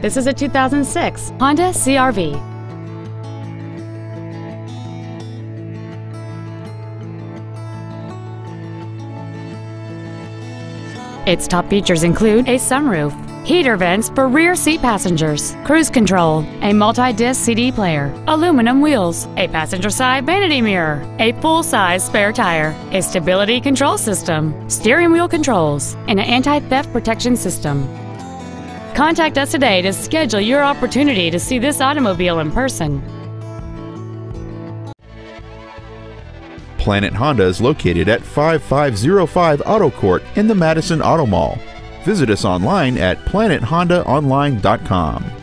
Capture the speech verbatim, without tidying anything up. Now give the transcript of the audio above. This is a two thousand six Honda C R V. Its top features include a sunroof, heater vents for rear seat passengers, cruise control, a multi-disc C D player, aluminum wheels, a passenger side vanity mirror, a full-size spare tire, a stability control system, steering wheel controls, and an anti-theft protection system. Contact us today to schedule your opportunity to see this automobile in person. Planet Honda is located at five five zero five Auto Court in the Madison Auto Mall. Visit us online at planet honda online dot com.